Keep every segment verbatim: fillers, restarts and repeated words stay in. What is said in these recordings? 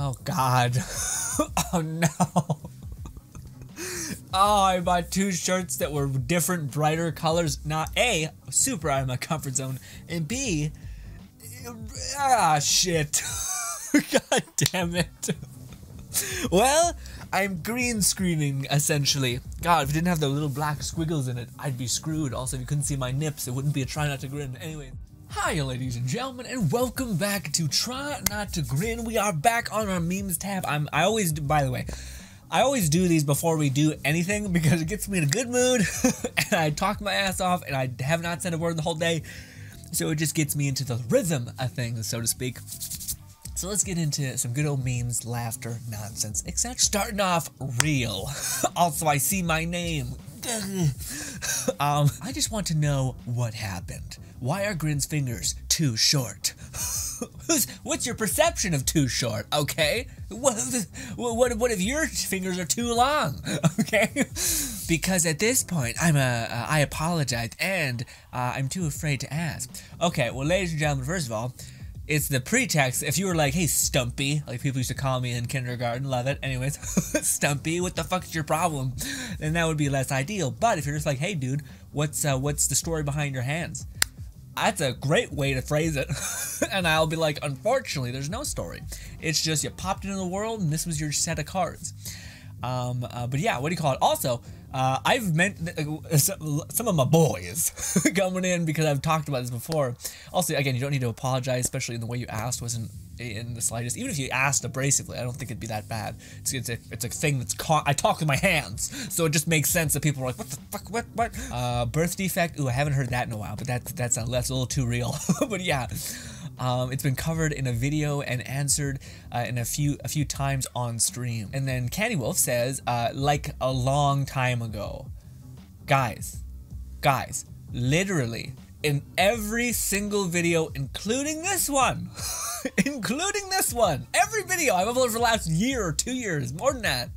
Oh God. Oh no. Oh, I bought two shirts that were different, brighter colors. Not A, super out of my comfort zone, and B, ah, shit. God damn it. Well, I'm green screening, essentially. God, if it didn't have the little black squiggles in it, I'd be screwed. Also, if you couldn't see my nips, it wouldn't be a Try Not to Grin. Anyway. Hi, ladies and gentlemen, and welcome back to Try Not to Grin. We are back on our memes tab. I'm, I always do, by the way, I always do these before we do anything because it gets me in a good mood and I talk my ass off and I have not said a word the whole day. So it just gets me into the rhythm of things, so to speak. So let's get into some good old memes, laughter, nonsense, et cetera. Starting off real. Also, I see my name. um, I just want to know what happened. Why are Grin's fingers too short? Who's, what's your perception of too short, okay? What, what, what if your fingers are too long, okay? Because at this point, I'm a, uh, I apologize, and uh, I'm too afraid to ask. Okay, well, ladies and gentlemen, first of all, it's the pretext. If you were like, hey, Stumpy, like people used to call me in kindergarten, love it. Anyways, Stumpy, what the fuck's your problem? Then that would be less ideal. But if you're just like, hey, dude, what's, uh, what's the story behind your hands? That's a great way to phrase it. And I'll be like, unfortunately, there's no story. It's just you popped into the world and this was your set of cards. Um, uh, but yeah, what do you call it? Also, uh, I've met uh, some of my boys coming in because I've talked about this before. Also, again, you don't need to apologize, especially in the way you asked wasn't in the slightest. Even if you asked abrasively, I don't think it'd be that bad. It's, it's, a, it's a thing that's con I talk with my hands, so it just makes sense that people are like, what the fuck, what, what? Uh, birth defect? Ooh, I haven't heard that in a while, but that, that's, a, that's a little too real. But yeah. Um, it's been covered in a video and answered uh, in a few a few times on stream. And then Candy Wolf says, uh, like a long time ago. Guys, guys, literally in every single video, including this one, including this one, every video I've uploaded for the last year or two years, more than that,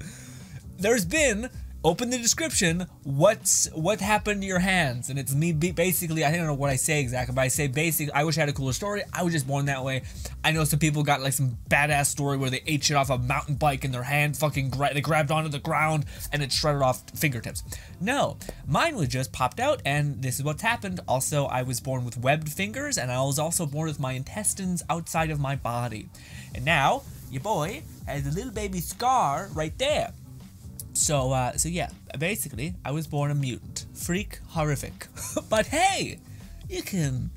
there's been, open the description, what's, what happened to your hands? And it's me basically, I don't know what I say exactly, but I say basically, I wish I had a cooler story. I was just born that way. I know some people got like some badass story where they ate shit off a mountain bike and their hand fucking, gra they grabbed onto the ground and it shredded off fingertips. No, mine was just popped out and this is what's happened. Also, I was born with webbed fingers and I was also born with my intestines outside of my body. And now, your boy has a little baby scar right there. So, uh, so yeah, basically, I was born a mutant. Freak, horrific. But hey, you can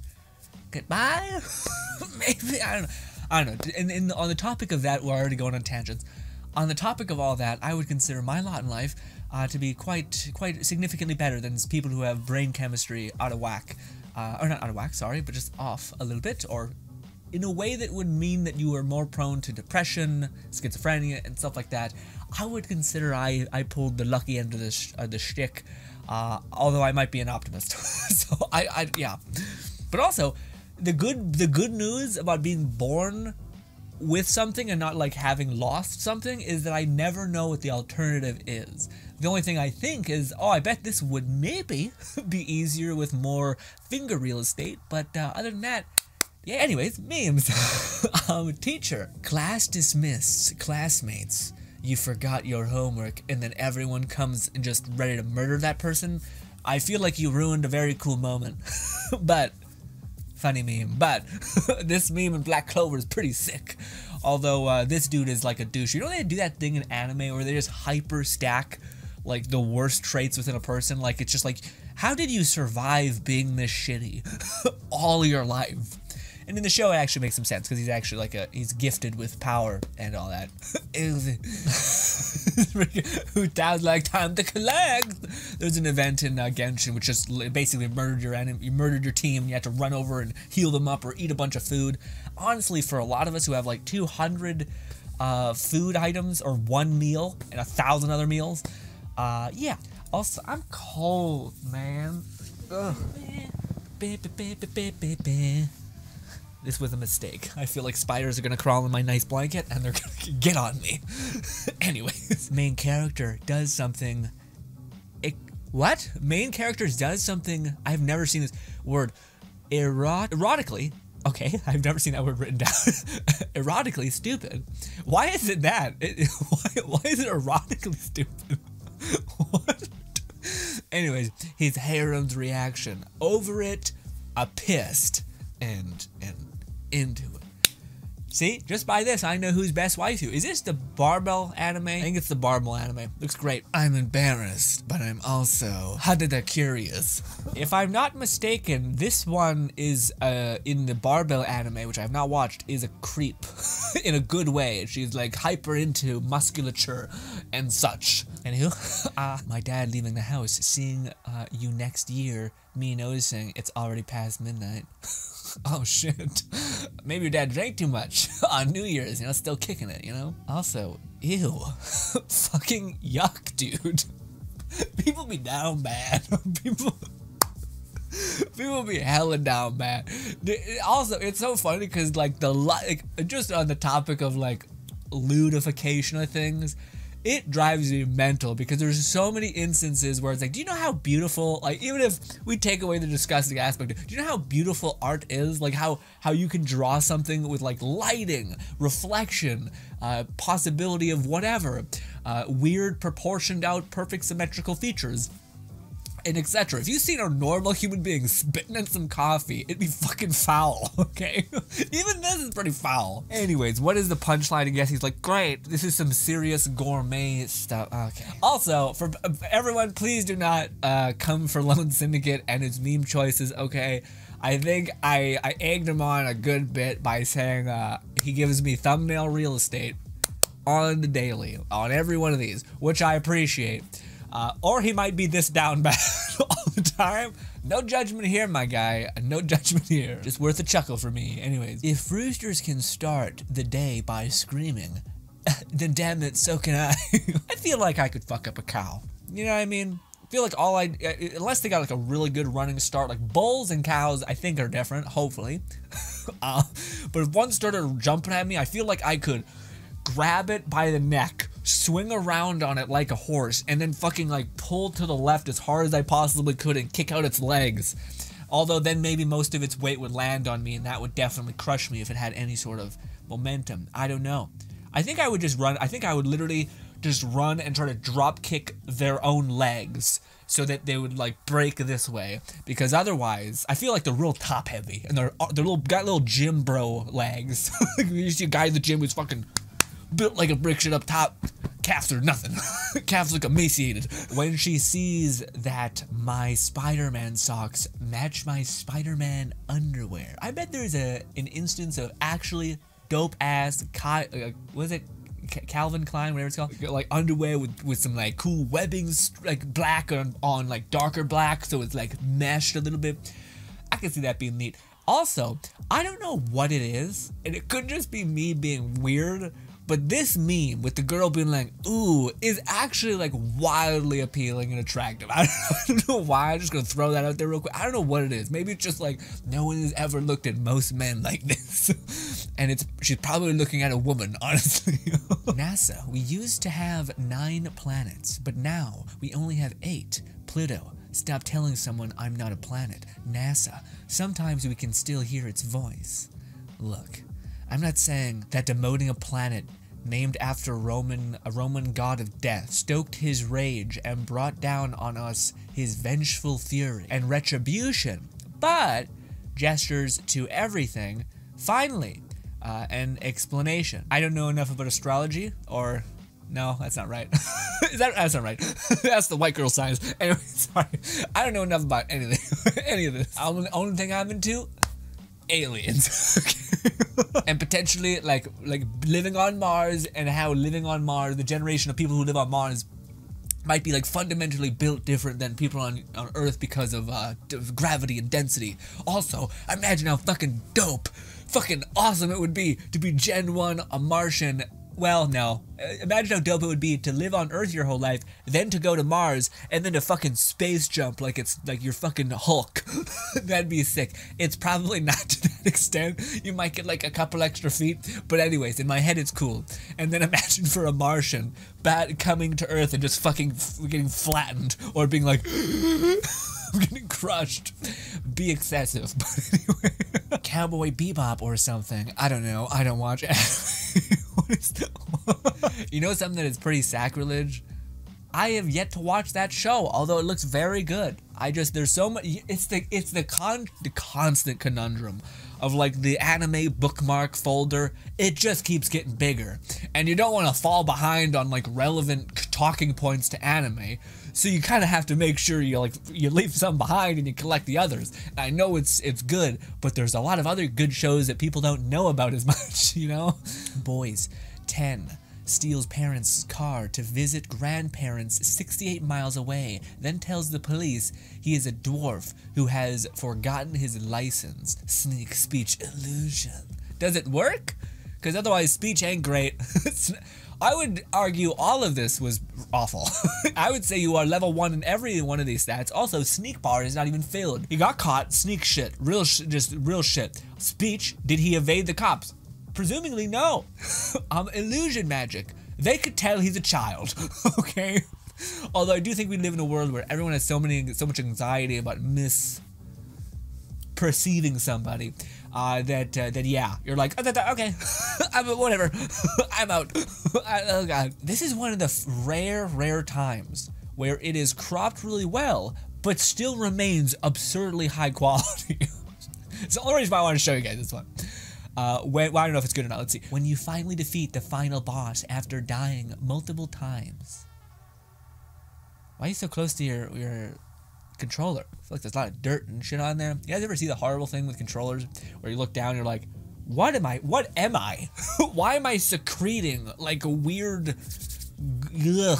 get by? Maybe, I don't know. I don't know. And, and on the topic of that, we're already going on tangents. On the topic of all that, I would consider my lot in life uh, to be quite, quite significantly better than people who have brain chemistry out of whack. Uh, or not out of whack, sorry, but just off a little bit, or in a way that would mean that you are more prone to depression, schizophrenia, and stuff like that. I would consider I, I pulled the lucky end of the, sh uh, the shtick, uh, although I might be an optimist. So I, I, yeah. But also, the good the good news about being born with something and not like having lost something is that I never know what the alternative is. The only thing I think is, oh, I bet this would maybe be easier with more finger real estate, but uh, other than that, yeah, anyways, memes. um, teacher, class dismissed, classmates, you forgot your homework, and then everyone comes and just ready to murder that person. I feel like you ruined a very cool moment. But, funny meme, but this meme in Black Clover is pretty sick. Although uh, this dude is like a douche. You know they do that thing in anime where they just hyper stack like the worst traits within a person? Like it's just like, how did you survive being this shitty all your life? And in the show, it actually makes some sense because he's actually like a he's gifted with power and all that. Who sounds like time to collect? There's an event in uh, Genshin which just basically murdered your enemy, you murdered your team, and you had to run over and heal them up or eat a bunch of food. Honestly, for a lot of us who have like two hundred uh, food items or one meal and a thousand other meals, uh, yeah. Also, I'm cold, man. Ugh. This was a mistake. I feel like spiders are gonna crawl in my nice blanket and they're gonna get on me. Anyways. Main character does something. It, what? Main character does something. I've never seen this word. Erot erotically Okay, I've never seen that word written down. Erotically stupid. Why is it that? It, why, why is it erotically stupid? What? Anyways, his harem's reaction. Over it, a pissed, and and into it. See, just by this, I know who's best waifu. Is this the barbell anime? I think it's the barbell anime. Looks great. I'm embarrassed, but I'm also hadada curious. If I'm not mistaken, this one is uh, in the barbell anime, which I have not watched, is a creep in a good way. She's like hyper into musculature and such. Anywho, uh, my dad leaving the house, seeing uh, you next year, me noticing it's already past midnight. Oh shit. Maybe your dad drank too much on New Year's, you know, still kicking it, you know? Also, ew. Fucking yuck, dude. People be down bad. People People be hella down bad. Also, it's so funny because like the like just on the topic of like ludification of things, it drives me mental because there's so many instances where it's like, do you know how beautiful, like even if we take away the disgusting aspect, do you know how beautiful art is? Like how, how you can draw something with like lighting, reflection, uh, possibility of whatever, uh, weird proportioned out, perfect symmetrical features, and et cetera. If you've seen a normal human being spitting in some coffee, it'd be fucking foul, okay? Even this is pretty foul. Anyways, what is the punchline? I guess he's like, great, this is some serious gourmet stuff, okay. Also, for everyone, please do not uh, come for Lone Syndicate and his meme choices, okay? I think I, I egged him on a good bit by saying uh, he gives me thumbnail real estate on the daily, on every one of these, which I appreciate. Uh, or he might be this down bad all the time. No judgment here, my guy. No judgment here. Just worth a chuckle for me. Anyways, if roosters can start the day by screaming, then damn it, so can I. I feel like I could fuck up a cow. You know what I mean? I feel like all I, unless they got like a really good running start, like bulls and cows, I think are different, hopefully. uh, but if one started jumping at me, I feel like I could grab it by the neck, swing around on it like a horse, and then fucking like pull to the left as hard as I possibly could and kick out its legs. Although then maybe most of its weight would land on me and that would definitely crush me if it had any sort of momentum. I don't know. I think I would just run. I think I would literally just run and try to drop kick their own legs so that they would like break this way, because otherwise I feel like they're real top heavy and they're, they're little, got little gym bro legs. You see a guy in the gym who's fucking built like a brick shit up top, calves are nothing. Calves look emaciated. When she sees that my Spider-Man socks match my Spider-Man underwear, I bet there's a an instance of actually dope ass, uh, was it Calvin Klein, whatever it's called, like underwear with with some like cool webbings, like black on on like darker black, so it's like meshed a little bit. I can see that being neat. Also, I don't know what it is, and it could just be me being weird, but this meme with the girl being like, ooh, is actually like wildly appealing and attractive. I don't, I don't know why, I'm just gonna throw that out there real quick. I don't know what it is. Maybe it's just like, no one has ever looked at most men like this. And it's she's probably looking at a woman, honestly. NASA, we used to have nine planets, but now we only have eight. Pluto, stop telling someone I'm not a planet. NASA, sometimes we can still hear its voice. Look. I'm not saying that demoting a planet named after Roman, a Roman god of death stoked his rage and brought down on us his vengeful fury and retribution, but gestures to everything, finally, uh, an explanation. I don't know enough about astrology, or no, that's not right. Is that, that's not right. That's the white girl science. Anyway, sorry. I don't know enough about anything, any of this. The only thing I'm into, aliens. And potentially like like living on Mars, and how living on Mars, the generation of people who live on Mars might be like fundamentally built different than people on, on Earth because of uh, gravity and density. Also, imagine how fucking dope, fucking awesome it would be to be Gen one, a Martian. Well, no. Imagine how dope it would be to live on Earth your whole life, then to go to Mars, and then to fucking space jump like it's like you're fucking Hulk. That'd be sick. It's probably not to that extent. You might get like a couple extra feet, but anyways, in my head it's cool. And then imagine for a Martian bat coming to Earth and just fucking f getting flattened, or being like, I'm getting crushed. Be excessive, but anyway. Cowboy Bebop or something. I don't know. I don't watch. What is that? You know something that is pretty sacrilege? I have yet to watch that show, although it looks very good. I just, there's so much, it's the it's the con the constant conundrum of like the anime bookmark folder. It just keeps getting bigger, and you don't want to fall behind on like relevant talking points to anime, so you kind of have to make sure you like you leave some behind and you collect the others. And I know it's it's good, but there's a lot of other good shows that people don't know about as much, you know? Boys, ten. Steals parents' car to visit grandparents sixty-eight miles away, then tells the police he is a dwarf who has forgotten his license. Sneak speech illusion. Does it work? Because otherwise speech ain't great. I would argue all of this was awful. I would say you are level one in every one of these stats. Also, sneak bar is not even filled. He got caught, sneak shit, real sh just real shit. Speech, did he evade the cops? Presumably no. um, illusion magic. They could tell he's a child, okay? Although I do think we live in a world where everyone has so many, so much anxiety about misperceiving somebody uh, that, uh, that yeah, you're like, oh, that, that, okay, I'm, whatever, I'm out. I, oh God. This is one of the rare, rare times where it is cropped really well, but still remains absurdly high quality. It's the only reason why I want to show you guys this one. Uh, when, well, I don't know if it's good or not, let's see. When you finally defeat the final boss after dying multiple times. Why are you so close to your, your controller? I feel like there's a lot of dirt and shit on there. You guys ever see the horrible thing with controllers where you look down and you're like, what am I, what am I? Why am I secreting like a weird, ugh.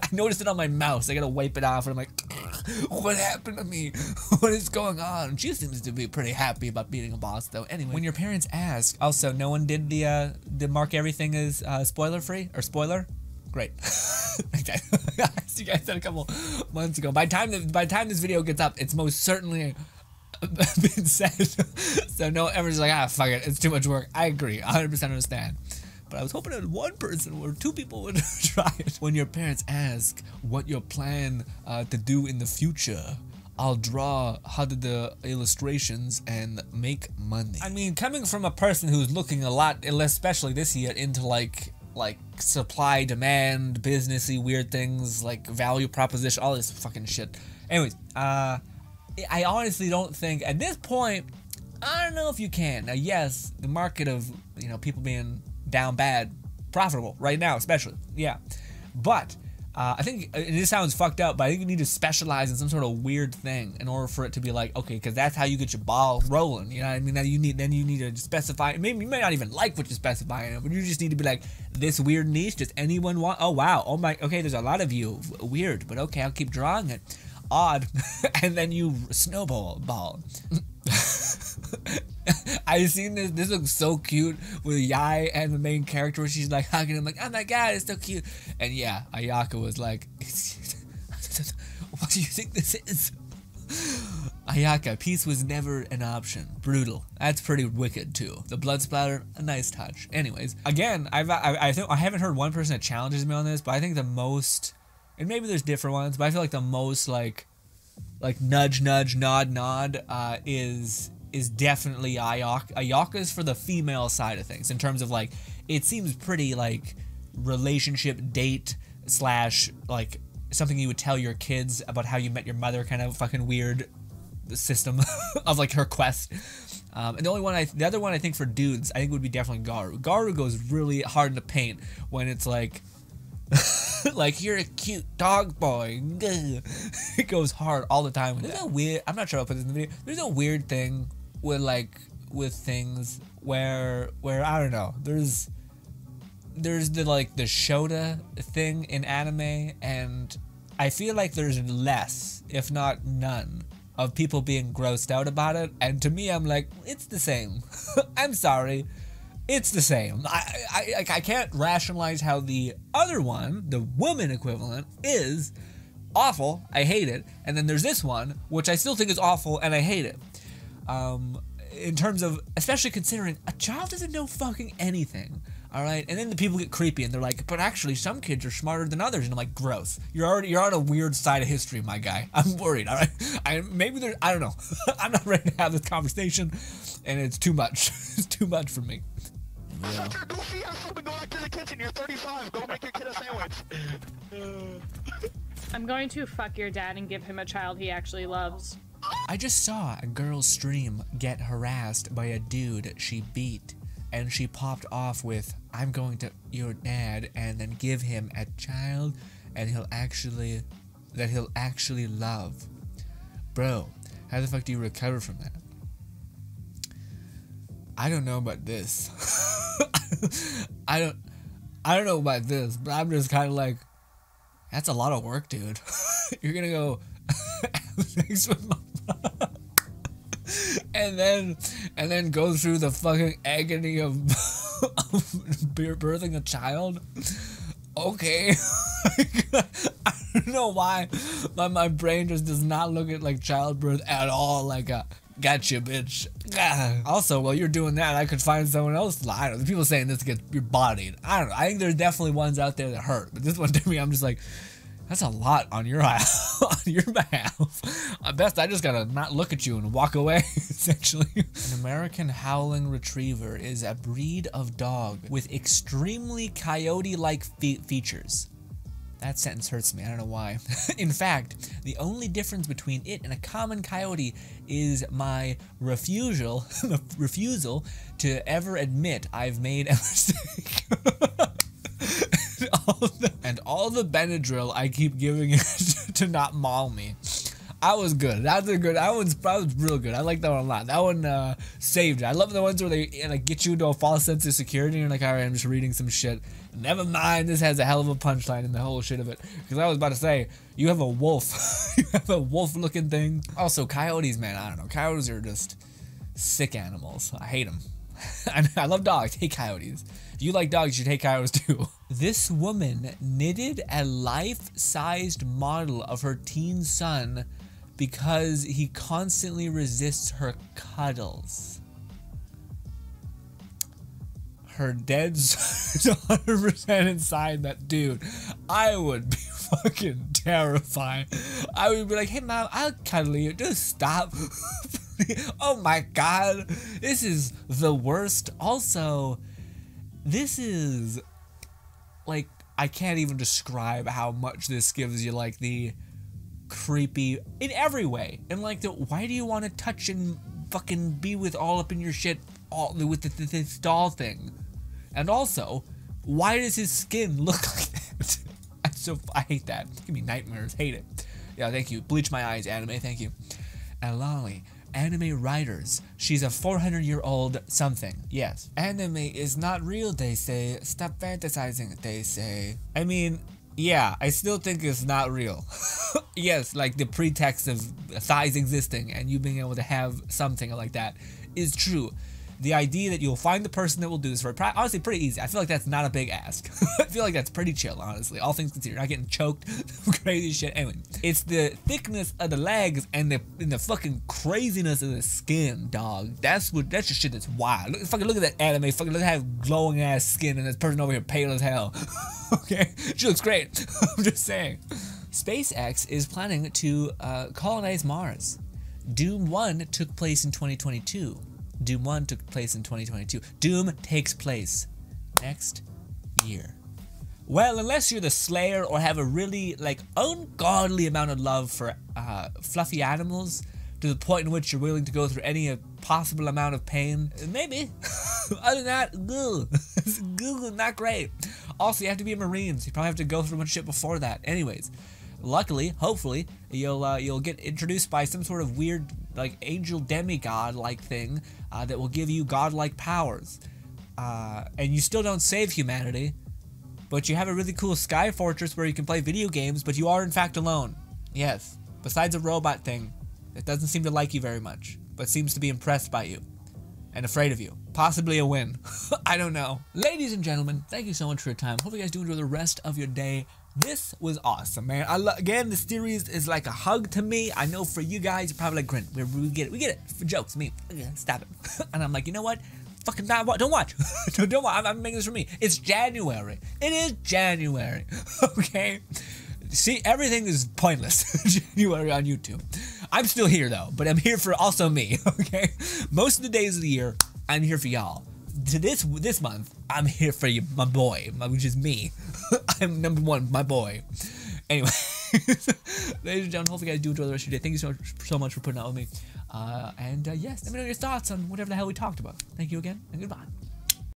I noticed it on my mouse. I gotta wipe it off and I'm like, what happened to me? What is going on? She seems to be pretty happy about beating a boss, though. Anyway, when your parents ask, also, no one did the uh, the mark everything as uh, spoiler free or spoiler. Great. Okay, you guys said a couple months ago. By time that, by time this video gets up, it's most certainly been said. So no, everyone's like, ah, fuck it, it's too much work. I agree, one hundred percent understand. But I was hoping that one person or two people would try it. When your parents ask what your plan uh, to do in the future, I'll draw how to the illustrations and make money. I mean, coming from a person who's looking a lot, especially this year, into like like supply, demand, businessy, weird things, like value proposition, all this fucking shit. Anyways, uh, I honestly don't think at this point, I don't know if you can. Now, yes, the market of, you know, people being down bad, profitable right now, especially, yeah. But uh, I think this sounds fucked up, but I think you need to specialize in some sort of weird thing in order for it to be like, okay, because that's how you get your ball rolling. You know what I mean? Now you need, then you need to specify. Maybe you may not even like what you're specifying, but you just need to be like, this weird niche. Does anyone want? Oh wow! Oh my. Okay, there's a lot of you. Weird, but okay, I'll keep drawing it. Odd, and then you snowball ball. I've seen this. This looks so cute with Yai and the main character. She's like hugging him, like, "Oh my god, it's so cute." And yeah, Ayaka was like, "What do you think this is?" Ayaka, peace was never an option. Brutal. That's pretty wicked too. The blood splatter, a nice touch. Anyways, again, I've I, I think I haven't heard one person that challenges me on this, but I think the most, and maybe there's different ones, but I feel like the most like, like nudge, nudge, nod, nod, uh, is. is definitely Ayaka. Ayaka's for the female side of things in terms of like, it seems pretty like relationship date slash like something you would tell your kids about how you met your mother kind of fucking weird system of like her quest. Um, and the only one, I, the other one I think for dudes, I think would be definitely Garu. Garu goes really hard in the paint when it's like, like, you're a cute dog boy. It goes hard all the time. There's a weird, I'm not sure I'll put this in the video. There's a weird thing with like with things where where I don't know, there's there's the like the shouta thing in anime, and I feel like there's less, if not none, of people being grossed out about it, and to me I'm like, it's the same. I'm sorry, it's the same. I, I I can't rationalize how the other one, the woman equivalent, is awful. I hate it. And then there's this one, which I still think is awful, and I hate it. Um, in terms of, especially considering a child doesn't know fucking anything All right, and then the people get creepy, and they're like, "But actually, some kids are smarter than others." And I'm like, "Gross! You're already you're on a weird side of history, my guy. I'm worried. All right, I maybe there. I don't know. I'm not ready to have this conversation, and it's too much. It's too much for me." Yeah. Shut your goofy ass up and go back to the kitchen. You're thirty-five. Go make your kid a sandwich. I'm going to fuck your dad and give him a child he actually loves. I just saw a girl's stream get harassed by a dude she beat, and she popped off with, "I'm going to your dad and then give him a child, and he'll actually, that he'll actually love." Bro, how the fuck do you recover from that? I don't know about this. I don't, I don't know about this, but I'm just kind of like, that's a lot of work, dude. You're gonna go have sex with my mom and then and then go through the fucking agony of, of birthing a child. Okay. I don't know why, but my brain just does not look at like childbirth at all like a gotcha, bitch. Also, while you're doing that, I could find someone else. I don't know. The people saying this gets your bodied. I don't know. I think there's definitely ones out there that hurt, but this one to me, I'm just like, that's a lot on your on your behalf. At best, I just gotta not look at you and walk away. Essentially, an American Howling Retriever is a breed of dog with extremely coyote-like fe features. That sentence hurts me, I don't know why. In fact, the only difference between it and a common coyote is my refusal refusal to ever admit I've made a mistake. and, all the, and all the Benadryl I keep giving it to not maul me. I was good. That's a good. That one's probably real good. I like that one a lot. That one uh, saved it. I love the ones where they like get you into a false sense of security. And you're like, all right, I'm just reading some shit. Never mind. This has a hell of a punchline in the whole shit of it. Because I was about to say, you have a wolf. You have a wolf-looking thing. Also, coyotes, man. I don't know. Coyotes are just sick animals. I hate them. I love dogs. I hate coyotes. If you like dogs, you should hate coyotes too. This woman knitted a life-sized model of her teen son because he constantly resists her cuddles. Her dead is one hundred percent inside that dude. I would be fucking terrified. I would be like, hey mom, I'll cuddle you. Just stop. Oh my god. This is the worst. Also, this is like, I can't even describe how much this gives you like the creepy in every way, and like the why do you want to touch and fucking be with all up in your shit all with the, the, the doll thing, and also why does his skin look like that? I'm so I hate that. Give me nightmares. Hate it. Yeah, thank you. Bleach my eyes, anime. Thank you. And Lolly, anime writers. She's a four hundred year old something. Yes. Anime is not real. They say stop fantasizing. They say. I mean. Yeah, I still think it's not real. Yes, like the pretext of thighs existing and you being able to have something like that is true. The idea that you'll find the person that will do this for honestly pretty easy. I feel like that's not a big ask. I feel like that's pretty chill, honestly. All things considered, not getting choked, crazy shit. Anyway, it's the thickness of the legs and the and the fucking craziness of the skin, dog. That's what that's just shit that's wild. Look, fucking look at that anime. Fucking look at that glowing ass skin and this person over here pale as hell. Okay, she looks great. I'm just saying. SpaceX is planning to uh, colonize Mars. Doom one took place in twenty twenty-two. Doom one took place in twenty twenty-two. Doom takes place next year. Well, unless you're the Slayer or have a really, like, ungodly amount of love for uh, fluffy animals to the point in which you're willing to go through any possible amount of pain, maybe. Other than that, ugh. Ugh, not great. Also, you have to be a Marine, so you probably have to go through much shit before that. Anyways, luckily, hopefully, you'll uh, you'll get introduced by some sort of weird, like, angel demigod-like thing uh, that will give you godlike powers. Uh, and you still don't save humanity, but you have a really cool sky fortress where you can play video games, but you are in fact alone. Yes, besides a robot thing that doesn't seem to like you very much, but seems to be impressed by you and afraid of you. Possibly a win. I don't know. Ladies and gentlemen, thank you so much for your time. Hope you guys do enjoy the rest of your day. This was awesome, man. I lo again, the series is like a hug to me. I know for you guys, you're probably like, Grin, we, we get it, we get it. For jokes, me, okay, stop it. And I'm like, you know what? fucking not watch. Don't watch. don't, don't watch. I'm, I'm making this for me. It's January. It is January. Okay. See, everything is pointless. January on YouTube. I'm still here though, but I'm here for also me. Okay. Most of the days of the year, I'm here for y'all. To this this month, I'm here for you, my boy, my, which is me. I'm number one, my boy. Anyway, ladies and gentlemen, hopefully you guys do enjoy the rest of your day. Thank you so much, so much for putting out with me. Uh, and uh, yes, let me know your thoughts on whatever the hell we talked about. Thank you again, and goodbye.